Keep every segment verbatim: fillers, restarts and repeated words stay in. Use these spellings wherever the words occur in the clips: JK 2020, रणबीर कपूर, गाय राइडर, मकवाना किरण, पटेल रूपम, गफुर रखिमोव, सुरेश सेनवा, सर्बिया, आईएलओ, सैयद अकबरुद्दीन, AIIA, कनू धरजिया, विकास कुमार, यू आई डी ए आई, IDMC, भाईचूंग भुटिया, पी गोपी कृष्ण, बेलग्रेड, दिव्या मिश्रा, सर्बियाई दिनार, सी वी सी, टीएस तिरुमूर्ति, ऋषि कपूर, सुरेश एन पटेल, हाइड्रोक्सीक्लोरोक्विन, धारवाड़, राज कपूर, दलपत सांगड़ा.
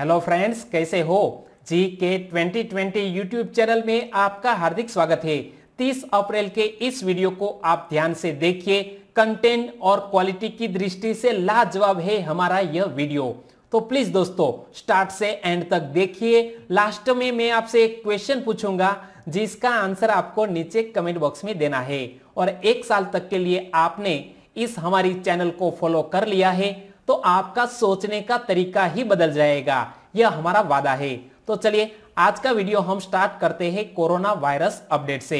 Hello friends, कैसे हो? GK twenty twenty YouTube channel में आपका हार्दिक स्वागत है। तीस अप्रैल के इस वीडियो को आप ध्यान से देखिए। कंटेंट और क्वालिटी की दृष्टि से लाजवाब है हमारा यह वीडियो, तो प्लीज दोस्तों स्टार्ट से एंड तक देखिए। लास्ट में मैं आपसे एक क्वेश्चन पूछूंगा जिसका आंसर आपको नीचे कमेंट बॉक्स में देना है। और एक साल तक के लिए आपने इस हमारी चैनल को फॉलो कर लिया है तो आपका सोचने का तरीका ही बदल जाएगा, यह हमारा वादा है। तो चलिए आज का वीडियो हम स्टार्ट करते हैं कोरोना वायरस अपडेट से।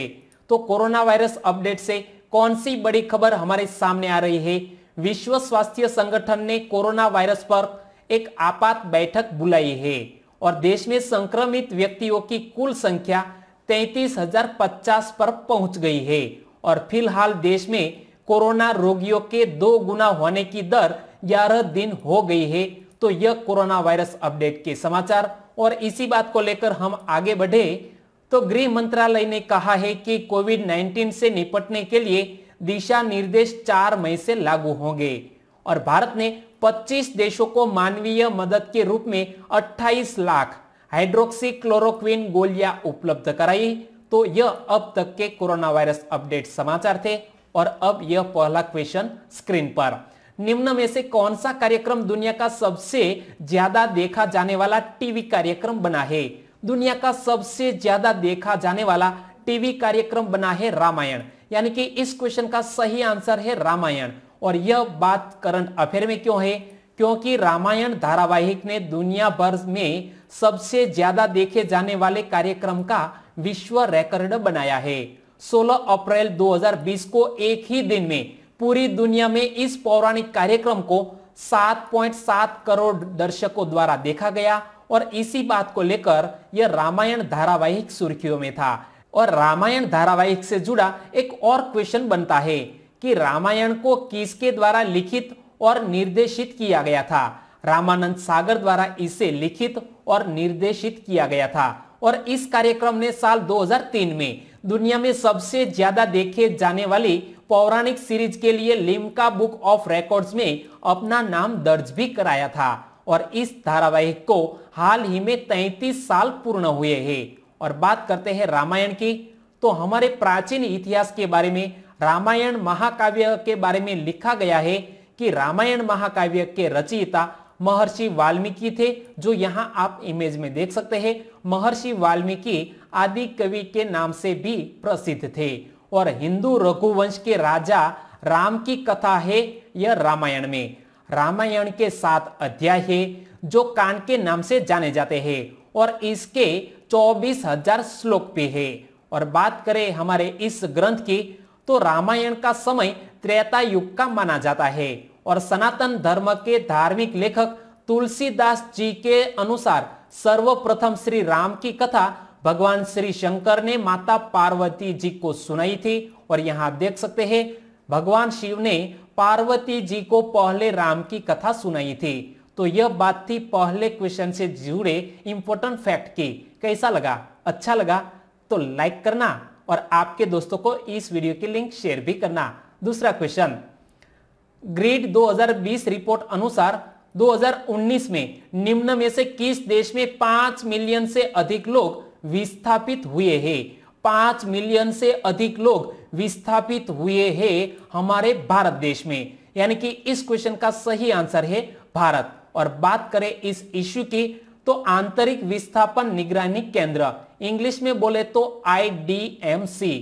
तो कोरोना वायरस अपडेट से कौन सी बड़ी खबर हमारे सामने आ रही है? विश्व स्वास्थ्य संगठन ने कोरोना वायरस पर एक आपात बैठक बुलाई है और देश में संक्रमित व्यक्तियों की कुल संख्या तैतीस हजार पचास पर पहुंच गई है। और फिलहाल देश में कोरोना रोगियों के दो गुना होने की दर ग्यारह दिन हो गई है। तो यह कोरोना वायरस अपडेट के समाचार और इसी बात को लेकर हम आगे बढ़े तो गृह मंत्रालय ने कहा है कि कोविड उन्नीस से निपटने के लिए दिशा निर्देश चार मई से लागू होंगे। और भारत ने पच्चीस देशों को मानवीय मदद के रूप में अट्ठाईस लाख हाइड्रोक्सीक्लोरोक्विन गोलियां उपलब्ध कराई। तो यह अब तक के कोरोना वायरस अपडेट समाचार थे। और अब यह पहला क्वेश्चन स्क्रीन पर, निम्न में से कौन सा कार्यक्रम दुनिया का सबसे ज्यादा देखा जाने वाला टीवी कार्यक्रम बना है? दुनिया का सबसे ज्यादा देखा जाने वाला टीवी कार्यक्रम बना है रामायण। यानी कि इस क्वेश्चन का सही आंसर है रामायण। और यह बात करंट अफेयर में क्यों है? क्योंकि रामायण धारावाहिक ने दुनिया भर में सबसे ज्यादा देखे जाने वाले कार्यक्रम का विश्व रिकॉर्ड बनाया है। सोलह अप्रैल दो हजार बीस को एक ही दिन में पूरी दुनिया में इस पौराणिक कार्यक्रम को सात पॉइंट सात करोड़ दर्शकों द्वारा देखा गया। और इसी बात को लेकर यह रामायण धारावाहिक सुर्खियों में था। और रामायण धारावाहिक से जुड़ा एक और क्वेश्चन बनता है कि रामायण को किसके द्वारा लिखित और निर्देशित किया गया था? रामानंद सागर द्वारा इसे लिखित और निर्देशित किया गया था। और इस कार्यक्रम ने साल दो हजार तीन में दुनिया में सबसे ज्यादा देखे जाने वाली पौराणिक सीरीज के लिए लिम्का बुक ऑफ रिकॉर्ड्स में अपना नाम दर्ज भी कराया था। और इस धारावाहिक को हाल ही में तैंतीस साल पूर्ण हुए हैं। और बात करते हैं रामायण की, तो हमारे प्राचीन इतिहास के बारे में रामायण महाकाव्य के बारे में लिखा गया है कि रामायण महाकाव्य के रचयिता महर्षि वाल्मीकि थे, जो यहाँ आप इमेज में देख सकते हैं। महर्षि वाल्मीकि आदि कवि के नाम से भी प्रसिद्ध थे। और हिंदू रघुवंश के राजा राम की कथा है यह रामायण में। रामायण के सात अध्याय है जो कान के नाम से जाने जाते हैं और इसके चौबीस हजार श्लोक पे है। और बात करें हमारे इस ग्रंथ की, तो रामायण का समय त्रेता युग का माना जाता है। और सनातन धर्म के धार्मिक लेखक तुलसीदास जी के अनुसार सर्वप्रथम श्री राम की कथा भगवान श्री शंकर ने माता पार्वती जी को सुनाई थी। और यहाँ देख सकते हैं भगवान शिव ने पार्वती जी को पहले राम की कथा सुनाई थी। तो यह बात थी पहले क्वेश्चन से जुड़े इंपॉर्टेंट फैक्ट की। कैसा लगा? अच्छा लगा तो लाइक करना और आपके दोस्तों को इस वीडियो की लिंक शेयर भी करना। दूसरा क्वेश्चन, ग्रिड दो हजार बीस रिपोर्ट अनुसार दो हजार उन्नीस में निम्न में से किस देश में पांच मिलियन से अधिक लोग विस्थापित हुए हैं? पांच मिलियन से अधिक लोग विस्थापित हुए हैं हमारे भारत देश में। यानी कि इस क्वेश्चन का सही आंसर है भारत। और बात करें इस इश्यू की, तो आंतरिक विस्थापन निगरानी केंद्र, इंग्लिश में बोले तो आई डी एम सी,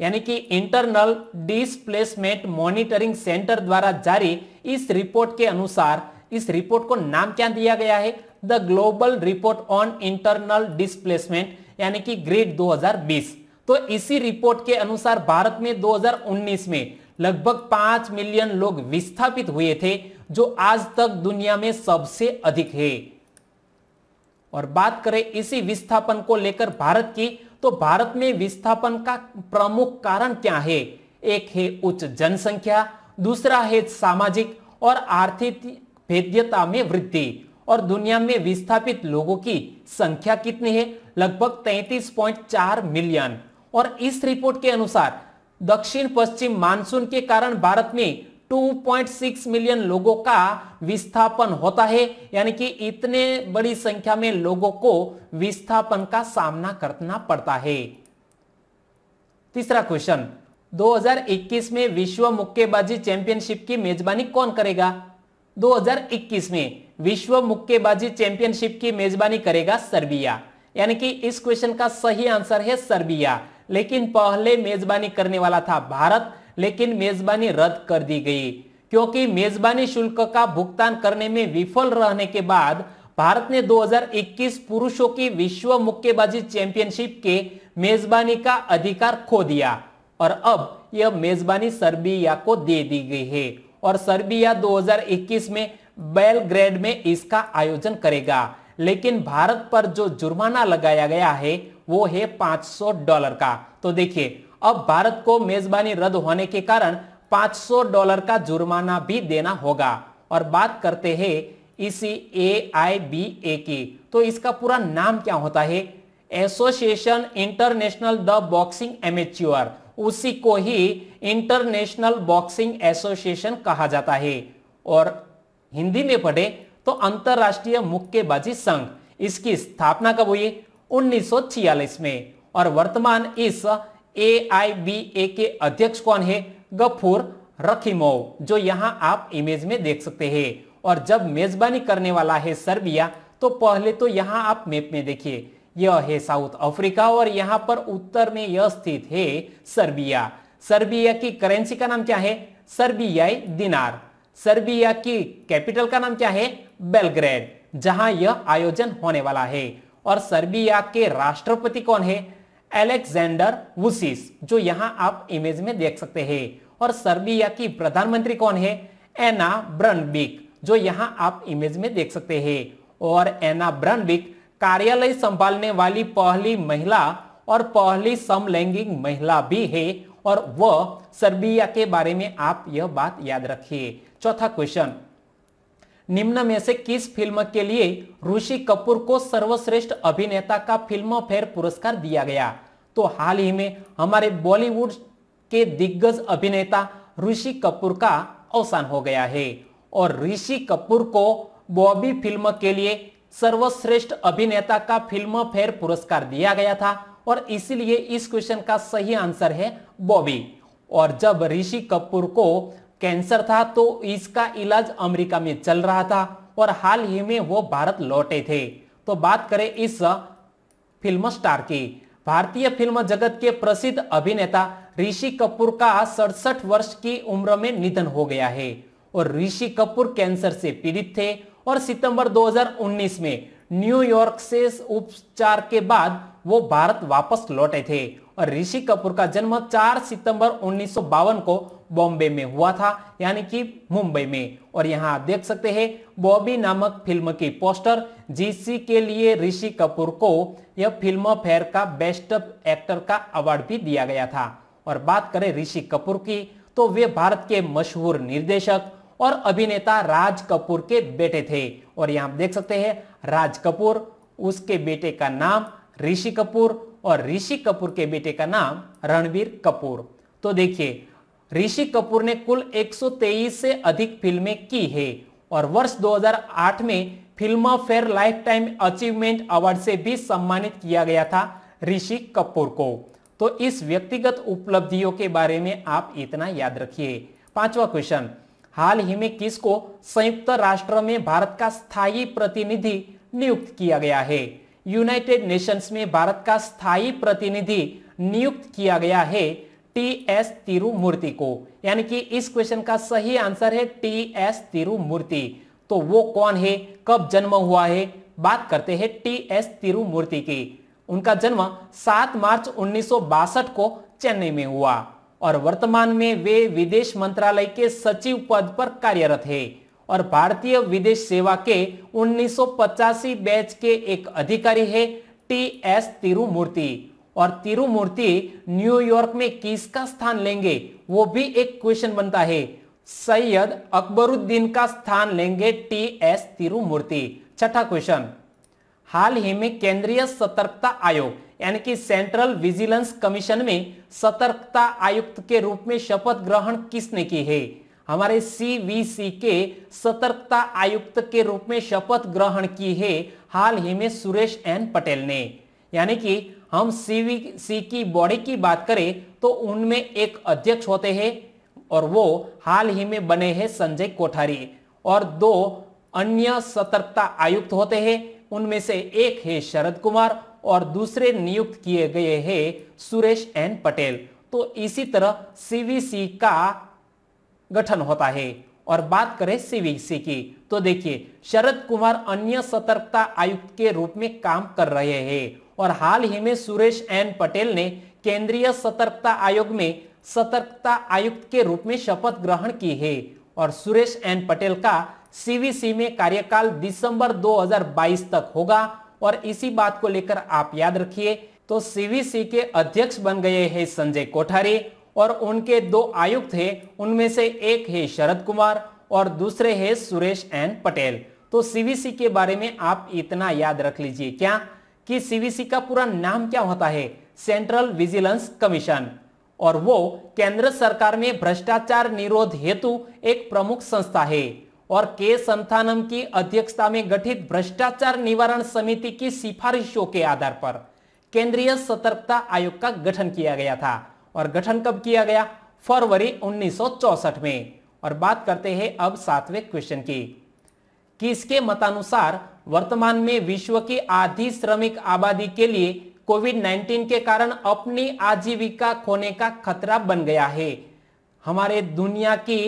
यानी कि इंटरनल डिस्प्लेसमेंट मॉनिटरिंग सेंटर द्वारा जारी इस रिपोर्ट के अनुसार, इस रिपोर्ट को नाम क्या दिया गया है? The global report on internal displacement, यानी कि ग्रिड दो हजार बीस। तो इसी रिपोर्ट के अनुसार भारत में दो हजार उन्नीस में लगभग पांच मिलियन लोग विस्थापित हुए थे, जो आज तक दुनिया में सबसे अधिक है। और बात करें इसी विस्थापन को लेकर भारत की, तो भारत में विस्थापन का प्रमुख कारण क्या है? एक है उच्च जनसंख्या, दूसरा है सामाजिक और आर्थिक भेद्यता में वृद्धि। और दुनिया में विस्थापित लोगों की संख्या कितनी है? लगभग तैंतीस पॉइंट चार मिलियन। और इस रिपोर्ट के अनुसार दक्षिण पश्चिम मानसून के कारण भारत में दो पॉइंट छह मिलियन लोगों का विस्थापन होता है, यानी कि इतने बड़ी संख्या में लोगों को विस्थापन का सामना करना पड़ता है। तीसरा क्वेश्चन, दो हज़ार इक्कीस में विश्व मुक्केबाजी चैंपियनशिप की मेजबानी कौन करेगा? दो हज़ार इक्कीस में विश्व मुक्केबाजी चैंपियनशिप की मेजबानी करेगा सर्बिया, यानी कि इस क्वेश्चन का सही आंसर है सर्बिया। लेकिन पहले मेजबानी करने वाला था भारत, लेकिन मेजबानी रद्द कर दी गई क्योंकि मेजबानी शुल्क का भुगतान करने में विफल रहने के बाद भारत ने दो हज़ार इक्कीस पुरुषों की विश्व मुक्केबाजी चैंपियनशिप के मेजबानी का अधिकार खो दिया और अब यह मेजबानी सर्बिया को दे दी गई है और सर्बिया दो हज़ार इक्कीस में बेलग्रेड में इसका आयोजन करेगा। लेकिन भारत पर जो जुर्माना लगाया गया है वो है पाँच सौ डॉलर का। तो देखिए, अब भारत को मेजबानी रद्द होने के कारण पाँच सौ डॉलर का जुर्माना भी देना होगा। और बात करते हैं इसी ए आई बी ए की, तो इसका पूरा नाम क्या होता है? Association international the boxing amateur, उसी को ही इंटरनेशनल बॉक्सिंग एसोसिएशन कहा जाता है। और हिंदी में पढ़े तो अंतरराष्ट्रीय मुक्केबाजी संघ, इसकी स्थापना कब हुई? उन्नीस सौ छियालीस में। और वर्तमान इस ए आई बी ए के अध्यक्ष कौन है? गफुर रखिमोव, जो यहां आप इमेज में देख सकते हैं। और जब मेजबानी करने वाला है सर्बिया, तो पहले तो यहां आप मैप में देखिए, यह है साउथ अफ्रीका और यहां पर उत्तर में यह स्थित है सर्बिया। सर्बिया की करेंसी का नाम क्या है? सर्बियाई दिनार। सर्बिया की कैपिटल का नाम क्या है? बेलग्रेड, जहां यह आयोजन होने वाला है। और सर्बिया के राष्ट्रपति कौन है? एलेक्जेंडर वुसिस, जो यहां आप इमेज में देख सकते हैं। और सर्बिया की प्रधानमंत्री कौन है? एना ब्रनबिक, जो यहां आप इमेज में देख सकते हैं। और एना ब्रनबिक कार्यालय संभालने वाली पहली महिला और पहली समलैंगिक महिला भी है और वह सर्बिया के बारे में आप यह बात याद रखिए। चौथा क्वेश्चन, निम्न में से किस फिल्म के लिए ऋषि कपूर को सर्वश्रेष्ठ अभिनेता का फिल्म फेयर पुरस्कार दिया गया? तो हाल ही में हमारे बॉलीवुड के दिग्गज अभिनेता ऋषि कपूर का अवसान हो गया है और ऋषि कपूर को बॉबी फिल्म के लिए सर्वश्रेष्ठ अभिनेता का फिल्म फेयर पुरस्कार दिया गया था और इसीलिए इस क्वेश्चन का सही आंसर है बॉबी। और जब ऋषि कपूर को कैंसर था तो इसका इलाज अमेरिका में चल रहा था और हाल ही में वो भारत लौटे थे। तो बात करें इस फिल्म स्टार की, भारतीय फिल्म जगत के प्रसिद्ध अभिनेता ऋषि कपूर का सड़सठ वर्ष की उम्र में निधन हो गया है और ऋषि कपूर कैंसर से पीड़ित थे और सितंबर दो हज़ार उन्नीस में न्यूयॉर्क से उपचार के बाद वो भारत वापस लौटे थे। और ऋषि कपूर का जन्म चार सितंबर उन्नीस सौ बावन को बॉम्बे में हुआ था, यानी कि मुंबई में। और यहाँ आप देख सकते हैं बॉबी नामक फिल्म की पोस्टर, जिसी के लिए ऋषि कपूर को यह फिल्म फेयर का बेस्ट एक्टर का अवार्ड भी दिया गया था। और बात करें ऋषि कपूर की, तो वे भारत के मशहूर निर्देशक और अभिनेता राज कपूर के बेटे थे। और यहाँ आप देख सकते हैं राज कपूर, उसके बेटे का नाम ऋषि कपूर और ऋषि कपूर के बेटे का नाम रणबीर कपूर। तो देखिए, ऋषि कपूर ने कुल एक सौ तेईस से अधिक फिल्में की है और वर्ष दो हज़ार आठ में Filmfare lifetime achievement award से भी सम्मानित किया गया था ऋषि कपूर को। तो इस व्यक्तिगत उपलब्धियों के बारे में आप इतना याद रखिए। पांचवा क्वेश्चन, हाल ही में किसको संयुक्त राष्ट्र में भारत का स्थायी प्रतिनिधि नियुक्त किया गया है? यूनाइटेड नेशंस में भारत का स्थायी प्रतिनिधि नियुक्त किया गया है टीएस तिरुमूर्ति को, यानी कि इस क्वेश्चन का सही आंसर है टीएस तिरुमूर्ति। तो वो कौन है, कब जन्म हुआ है? बात करते हैं टीएस तिरुमूर्ति की। उनका जन्म सात मार्च उन्नीस सौ बासठ को चेन्नई में हुआ और वर्तमान में वे विदेश मंत्रालय के सचिव पद पर कार्यरत है और भारतीय विदेश सेवा के उन्नीस सौ पचासी बैच के एक अधिकारी है टीएस तिरुमूर्ति। और तिरुमूर्ति न्यूयॉर्क में किसका स्थान लेंगे, वो भी एक क्वेश्चन बनता है। सैयद अकबरुद्दीन का स्थान लेंगे टीएस तिरुमूर्ति। छठा क्वेश्चन, हाल ही में केंद्रीय सतर्कता आयोग यानी कि सेंट्रल विजिलेंस कमीशन में सतर्कता आयुक्त के रूप में शपथ ग्रहण किसने की है? हमारे सी वी सी के सतर्कता आयुक्त के रूप में शपथ ग्रहण की है हाल ही में सुरेश एन पटेल ने। यानी कि हम सी वी सी की बॉडी की बात करें तो उनमें एक अध्यक्ष होते हैं और वो हाल ही में बने हैं संजय कोठारी, और दो अन्य सतर्कता आयुक्त होते हैं, उनमें से एक है शरद कुमार और दूसरे नियुक्त किए गए हैं सुरेश एन पटेल। तो इसी तरह सी वी सी का गठन होता है। और बात करें सी वी सी की तो देखिए शरद कुमार अन्य सतर्कता आयुक्त के रूप में काम कर रहे हैं और हाल ही में सुरेश एन पटेल ने केंद्रीय सतर्कता आयोग में सतर्कता आयुक्त के रूप में शपथ ग्रहण की है। और सुरेश एन पटेल का सी वी सी में कार्यकाल दिसंबर दो हज़ार बाईस तक होगा। और इसी बात को लेकर आप याद रखिए तो सी वी सी के अध्यक्ष बन गए हैं संजय कोठारी और उनके दो आयुक्त हैं, उनमें से एक है शरद कुमार और दूसरे हैं सुरेश एन पटेल। तो सी वी सी के बारे में आप इतना याद रख लीजिए क्या कि सी वी सी का पूरा नाम क्या होता है, सेंट्रल विजिलेंस कमीशन, और वो केंद्र सरकार में भ्रष्टाचार निरोध हेतु एक प्रमुख संस्था है। और के संथानम की अध्यक्षता में गठित भ्रष्टाचार निवारण समिति की सिफारिशों के आधार पर केंद्रीय सतर्कता आयोग का गठन किया गया था। और गठन कब किया गया, फरवरी उन्नीस सौ चौसठ में। और बात करते हैं अब सातवें क्वेश्चन की, किसके मतानुसार वर्तमान में विश्व की आधी श्रमिक आबादी के लिए कोविड उन्नीस के कारण अपनी आजीविका खोने का खतरा बन गया है। हमारे दुनिया की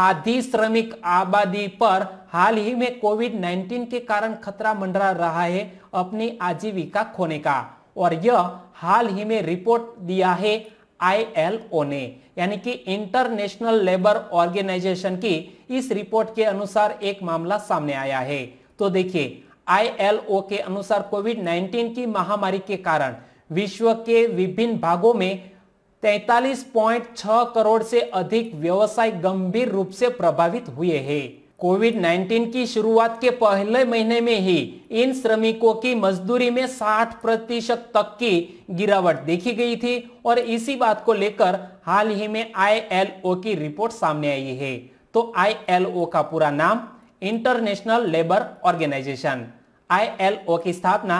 आधी श्रमिक आबादी पर हाल ही में कोविड उन्नीस के कारण खतरा मंडरा रहा है अपनी आजीविका खोने का। और यह हाल ही में रिपोर्ट दिया है आई एल ओ ने, यानी कि इंटरनेशनल लेबर ऑर्गेनाइजेशन की। इस रिपोर्ट के अनुसार एक मामला सामने आया है। तो देखिए आई एल ओ के अनुसार कोविड उन्नीस की महामारी के कारण विश्व के विभिन्न भागों में तैंतालीस पॉइंट छह करोड़ से अधिक व्यवसाय गंभीर रूप से प्रभावित हुए हैं। कोविड उन्नीस की शुरुआत के पहले महीने में ही इन श्रमिकों की मजदूरी में साठ प्रतिशत तक की गिरावट देखी गई थी। और इसी बात को लेकर हाल ही में आई एल ओ की रिपोर्ट सामने आई है। तो आई एल ओ का पूरा नाम international labour organisation, I L O की स्थापना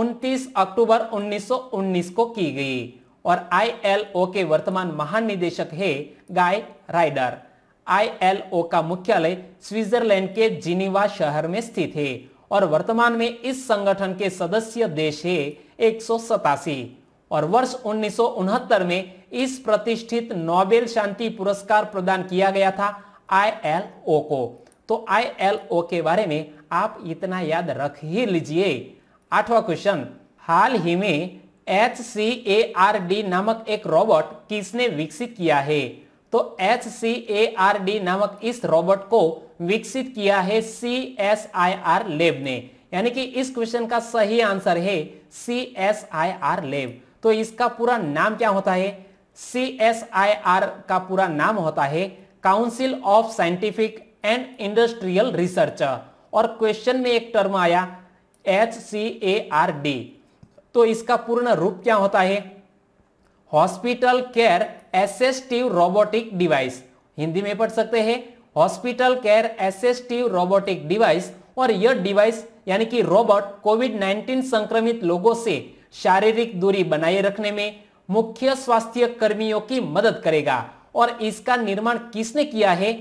उनतीस अक्टूबर उन्नीस सौ उन्नीस को की गई। और आई एल ओ के वर्तमान महानिदेशक है गाय राइडर। आई एल ओ का मुख्यालय स्विट्जरलैंड के जिनीवा शहर में स्थित है। और वर्तमान में इस संगठन के सदस्य देश है एक सौ सतासी। और वर्ष उन्नीस सौ उनहत्तर में इस प्रतिष्ठित नोबेल शांति पुरस्कार प्रदान किया गया था आई एल ओ को। तो आई एल ओ के बारे में आप इतना याद रख ही लीजिए। आठवां क्वेश्चन, हाल ही में H C A R D नामक एक रोबोट किसने विकसित किया है। तो H C A R D नामक इस रोबोट को विकसित किया है C S I R lab ने। यानी कि इस क्वेश्चन का सही आंसर है C S I R lab. तो इसका पूरा नाम क्या होता है, सी एस आई आर का पूरा नाम होता है council of scientific and industrial research. और क्वेश्चन में एक टर्म आया H C A R D, तो इसका पूर्ण रूप क्या होता है, hospital care assistive robotic device. Hindi में पढ़ सकते हैं hospital care assistive robotic device. और यह डिवाइस यानी कि रोबोट कोविड उन्नीस संक्रमित लोगों से शारीरिक दूरी बनाए रखने में मुख्य स्वास्थ्य कर्मियों की मदद करेगा। और इसका निर्माण किसने किया है,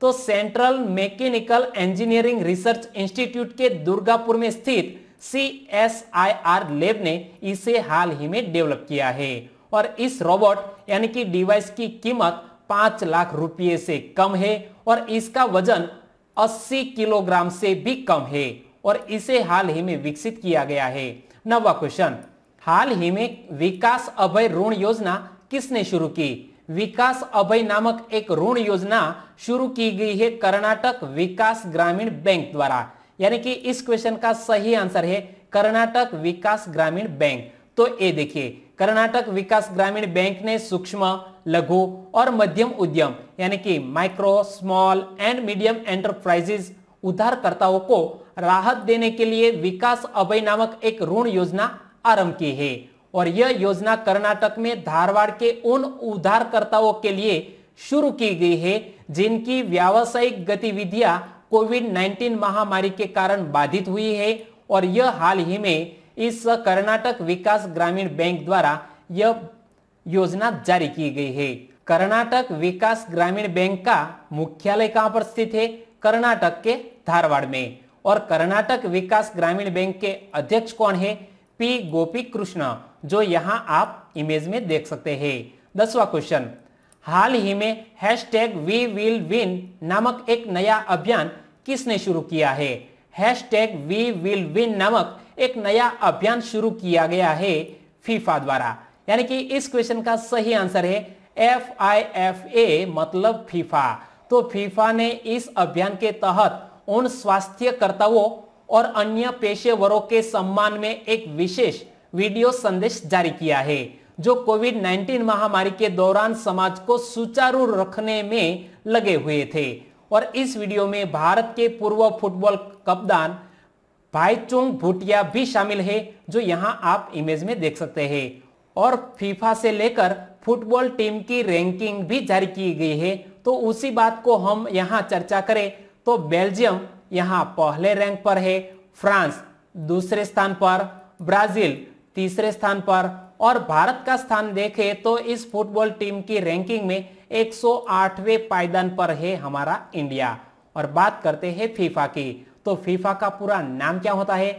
तो central mechanical engineering research institute के दुर्गापुर में स्थित C S I R lab ने इसे हाल ही में डेवलप किया है। और इस रोबोट यानी कि डिवाइस की कीमत पांच लाख रुपए से कम है और इसका वजन अस्सी किलोग्राम से भी कम है। और इसे हाल ही में विकसित किया गया है। नवा क्वेश्चन, हाल ही में विकास अभय ऋण योजना किसने शुरू की। विकास अभय नामक एक ऋण योजना शुरू की गई है कर्नाटक विकास ग्रामीण बैंक द्वारा। यानी कि इस क्वेश्चन का सही आंसर है कर्नाटक विकास ग्रामीण बैंक। तो ये देखिए कर्नाटक विकास ग्रामीण बैंक ने सूक्ष्म, लघु और मध्यम उद्यम यानी कि micro, small and medium enterprises उधारकर्ताओं को राहत देने के लिए विकास अभय नामक एक ऋण योजना आरंभ की है। और यह योजना कर्नाटक में धारवाड़ के उन उधारकर्ताओं के लिए शुरू की गई है, जिनकी व्यावसायिक गतिविधियां कोविड नाइन्टीन महामारी के कारण बाधित हुई है और यह हाल ही में इस कर्नाटक विकास ग्रामीण बैंक द्वारा यह योजना जारी की गई है। कर्नाटक विकास ग्रामीण बैंक का मुख्यालय कहां पर स्थित है? कर्नाटक के धारवाड़ में। और कर्नाटक विकास ग्रामीण बैंक के अध्यक्ष कौन है? पी गोपी कृष्ण, जो यहां आप इमेज में देख सकते हैं। दसवां क्वेश्चन, हाल ही में हैशटैग वी विल विन नामक एक नया अभियान किसने शुरू किया है? हैशटैग वी विल विन नामक एक नया अभियान शुरू किया गया है फीफा द्वारा। यानी कि इस क्वेश्चन का सही आंसर है एफ आई एफ ए, मतलब फीफा। तो फीफा ने इस अभियान के तहत उन स्वास्थ्यकर्ताओं और अन्य पेशेवरों के सम्मान में एक विशेष वीडियो संदेश जारी किया है, जो कोविड नाइन्टीन महामारी के दौरान समाज को सुचारू रखने में लगे हुए थे। और इस वीडियो में भारत के पूर्व फुटबॉल कप्तान भाईचूंग भुटिया भी शामिल है, जो यहां आप इमेज में देख सकते हैं। और फीफा से लेकर फुटबॉल टीम की रैंकिंग भी जारी की गई है, तो उसी बात को हम यहाँ चर्चा करें तो बेल्जियम यहाँ पहले रैंक पर है, फ्रांस दूसरे स्थान पर, ब्राजील तीसरे स्थान पर, और भारत का स्थान देखें तो इस फुटबॉल टीम की रैंकिंग में एक सौ आठवें पायदान पर है हमारा इंडिया। और बात करते हैं फीफा की, तो फीफा का पूरा नाम क्या होता है?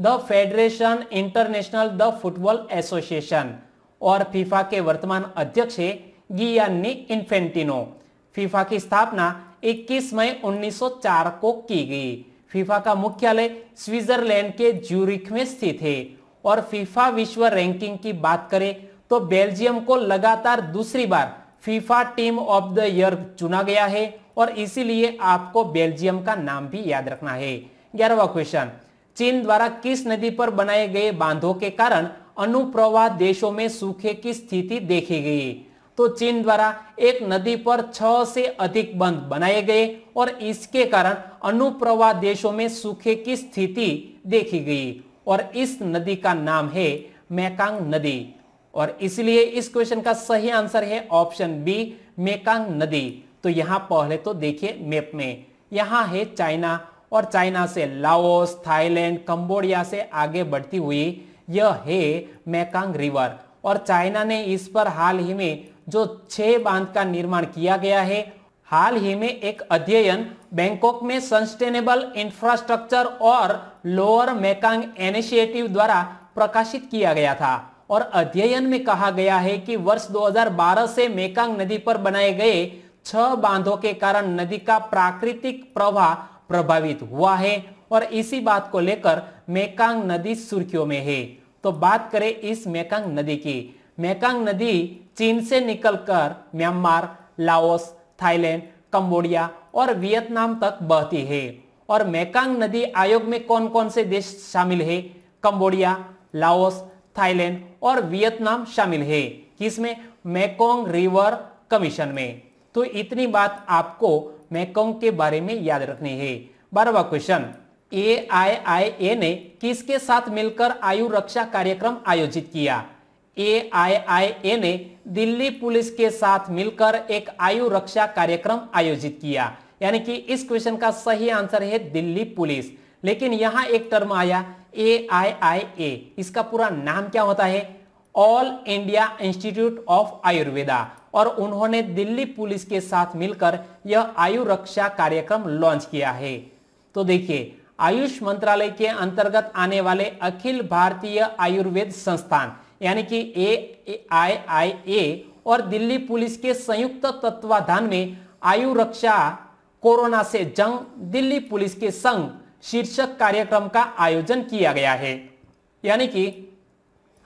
The federation international the football association. और फीफा के वर्तमान अध्यक्ष है गियानी इंफेंटिनो। फीफा की स्थापना इक्कीस मई उन्नीस सौ चार को की गई। फीफा का मुख्यालय स्विट्जरलैंड के ज्यूरिख में स्थित है। और फीफा विश्व रैंकिंग की बात करें तो बेल्जियम को लगातार दूसरी बार FIFA team of the year चुना गया है, और इसीलिए आपको बेल्जियम का नाम भी याद रखना है। ग्यारहवां क्वेश्चन, चीन द्वारा किस नदी पर बनाए गए बांधों के कारण अनुप्रवाह देशों में सूखे की स्थिति देखी गई? तो चीन द्वारा एक नदी पर छह से अधिक बंध बनाए गए और इसके कारण अनुप्रवाह देशों में सूखे की स्थिति देखी गई, और इस नदी का नाम है मेकांग नदी। और इसलिए इस क्वेश्चन का सही आंसर है ऑप्शन बी, मेकांग नदी। तो यहाँ पहले तो देखिए मैप में, यहाँ है चाइना, और चाइना से लाओस, थाईलैंड, कंबोडिया से आगे बढ़ती हुई यह है मेकांग रिवर। और चाइना ने इस पर हाल ही में जो छह बांध का निर्माण किया गया है, हाल ही में एक अध्ययन बैंकॉक में सस्टेनेबल इंफ्रास्ट्रक्चर और लोअर मेकांग इनिशिएटिव द्वारा प्रकाशित किया गया था। और अध्ययन में कहा गया है कि वर्ष दो हज़ार बारह से मेकांग नदी पर बनाए गए छह बांधों के कारण नदी का प्राकृतिक प्रवाह प्रभावित हुआ है, और इसी बात को लेकर मेकांग नदी सुर्खियों में है। तो बात करें इस मेकांग नदी की, मेकांग नदी चीन से निकलकर म्यांमार, लाओस, थाईलैंड, कंबोडिया और वियतनाम तक बहती है। और मेकांग नदी आयोग में कौन कौन से देश शामिल है? कंबोडिया, लाओस, थाईलैंड और वियतनाम शामिल है। किसमें? मेकांग रिवर कमीशन में। तो इतनी बात आपको मेकांग के बारे में याद रखनी है। बारहवां क्वेश्चन, ए आई आई ए ने किसके साथ मिलकर आयु रक्षा कार्यक्रम आयोजित किया? ए आई आई ए ने दिल्ली पुलिस के साथ मिलकर एक आयु रक्षा कार्यक्रम आयोजित किया। यानी कि इस क्वेश्चन का सही आंसर है दिल्ली पुलिस। लेकिन यहाँ एक टर्म आया ए आई आई ए, इसका पूरा नाम क्या होता है? All India institute of Ayurveda. और उन्होंने दिल्ली पुलिस के साथ मिलकर यह आयु रक्षा कार्यक्रम लॉन्च किया है। तो देखिए, आयुष मंत्रालय के अंतर्गत आने वाले अखिल भारतीय आयुर्वेद संस्थान यानी कि ए आई आई ए और दिल्ली पुलिस के संयुक्त तत्वाधान में आयु रक्षा कोरोना से जंग दिल्ली पुलिस के संग शीर्षक कार्यक्रम का आयोजन किया गया है। यानी कि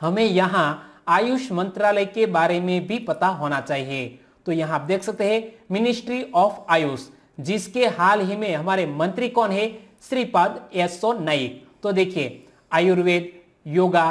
हमें यहाँ आयुष मंत्रालय के बारे में भी पता होना चाहिए। तो यहाँ आप देख सकते हैं मिनिस्ट्री ऑफ आयुष, जिसके हाल ही में हमारे मंत्री कौन है? Shripad S O Naik. तो देखिए, आयुर्वेद, योगा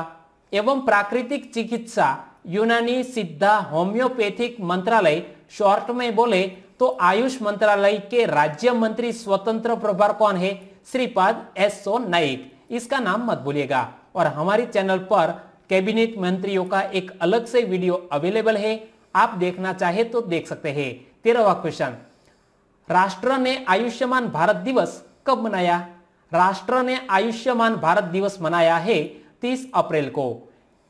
एवं प्राकृतिक चिकित्सा, यूनानी, सिद्धा, होम्योपैथिक मंत्रालय, शॉर्ट में बोले तो आयुष मंत्रालय के राज्य मंत्री स्वतंत्र प्रभार कौन है? Shripad S O Naik. इसका नाम मत भूलिएगा। और हमारे चैनल पर कैबिनेट मंत्रियों का एक अलग से वीडियो अवेलेबल है, आप देखना चाहे तो देख सकते हैं। तेरहवा क्वेश्चन, राष्ट्र ने आयुष्मान भारत दिवस कब मनाया? राष्ट्र ने आयुष्मान भारत दिवस मनाया है तीस अप्रैल को,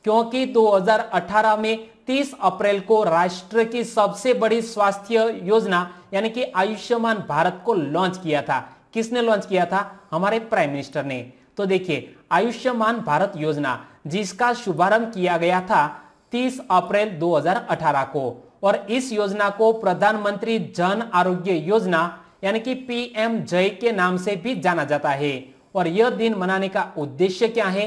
क्योंकि दो हज़ार अठारह में तीस अप्रैल को राष्ट्र की सबसे बड़ी स्वास्थ्य योजना यानी कि आयुष्मान भारत को लॉन्च किया था। किसने लॉन्च किया था? हमारे प्राइम मिनिस्टर ने। तो देखिए आयुष्मान भारत योजना जिसका शुभारंभ किया गया था तीस अप्रैल दो हज़ार अठारह को, और इस योजना को प्रधानमंत्री जन आरोग्य योजना यानी कि पीएम जय के नाम से भी जाना जाता है। और यह दिन मनाने का उद्देश्य क्या है?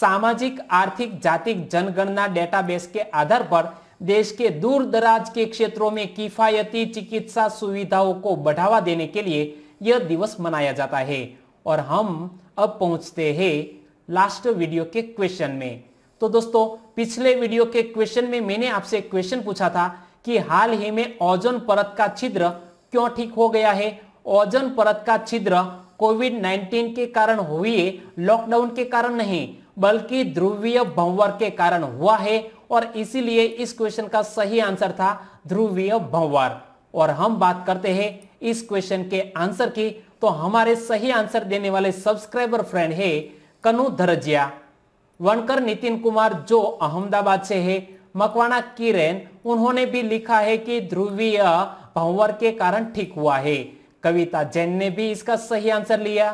सामाजिक, आर्थिक, जातिक जनगणना डेटाबेस के आधार पर देश के दूर दराज के क्षेत्रों में किफायती चिकित्सा सुविधाओं को बढ़ावा देने के लिए यह दिवस मनाया जाता है। और हम अब पहुंचते हैं लास्ट वीडियो के क्वेश्चन में। तो दोस्तों पिछले वीडियो के क्वेश्चन में मैंने आपसे क्वेश्चन पूछा था कि हाल ही में ओजोन परत का छिद्र क्यों ठीक हो गया है? ओजोन परत का छिद्र कोविड उन्नीस के कारण हुए लॉकडाउन के कारण नहीं, बल्कि ध्रुवीय भंवर के कारण हुआ है। और इसीलिए इस क्वेश्चन का सही आंसर था ध्रुवीय भंवर। और हम बात करते हैं इस क्वेश्चन के आंसर की, तो हमारे सही आंसर देने वाले सब्सक्राइबर फ्रेंड है कनू धरजिया, वंकर नितिन कुमार जो अहमदाबाद से है, मकवाना किरण, उन्होंने भी लिखा है कि ध्रुवीय भंवर के कारण ठीक हुआ है। कविता जैन ने भी इसका सही आंसर लिया।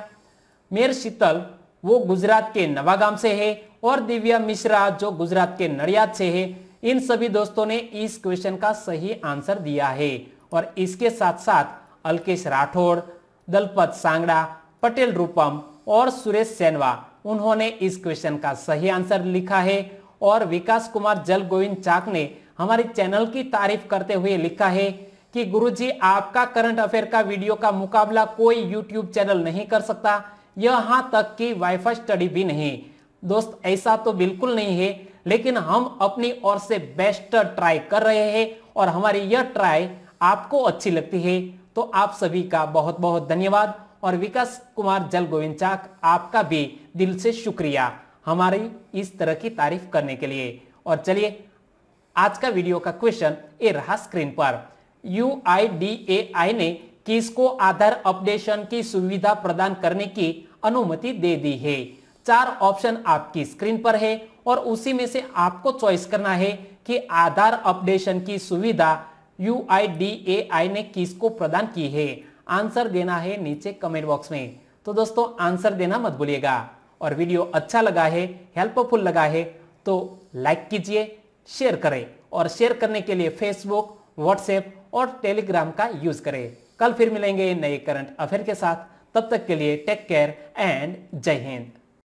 मेर शीतल वो गुजरात के नवागाम से है, और दिव्या मिश्रा जो गुजरात के नडियाद से है। इन सभी दोस्तों ने इस क्वेश्चन का सही आंसर दिया है। और इसके साथ साथ अल्केश राठौड़, दलपत सांगड़ा, पटेल रूपम और सुरेश सेनवा उन्होंने इस क्वेश्चन का सही आंसर लिखा है। और विकास कुमार जलगोविंद चाक ने हमारे चैनल की तारीफ करते हुए लिखा है कि गुरुजी आपका करंट अफेयर का वीडियो का मुकाबला कोई यूट्यूब चैनल नहीं कर सकता, यहाँ तक कि वाईफाई स्टडी भी नहीं। दोस्त ऐसा तो बिल्कुल नहीं है, लेकिन हम अपनी ओर से बेस्ट ट्राई कर रहे हैं और हमारी यह ट्राई आपको अच्छी लगती है तो आप सभी का बहुत बहुत धन्यवाद। और विकास कुमार जलगोविंद चाक आपका भी दिल से शुक्रिया हमारी इस तरह की तारीफ करने के लिए। और चलिए आज का वीडियो का क्वेश्चन ये रहा स्क्रीन पर। यू आई डी ए आई ने किसको आधार अपडेशन की सुविधा प्रदान करने की अनुमति दे दी है? चार ऑप्शन आपकी स्क्रीन पर है और उसी में से आपको चॉइस करना है कि आधार अपडेशन की सुविधा यू आई डी ए आई ने किसको प्रदान की है। आंसर देना है नीचे कमेंट बॉक्स में। तो दोस्तों आंसर देना मत भूलिएगा। और वीडियो अच्छा लगा है, हेल्पफुल लगा है तो लाइक कीजिए, शेयर करें, और शेयर करने के लिए फेसबुक, व्हाट्सएप और टेलीग्राम का यूज करें। कल फिर मिलेंगे नए करंट अफेयर के साथ, तब तक के लिए टेक केयर एंड जय हिंद।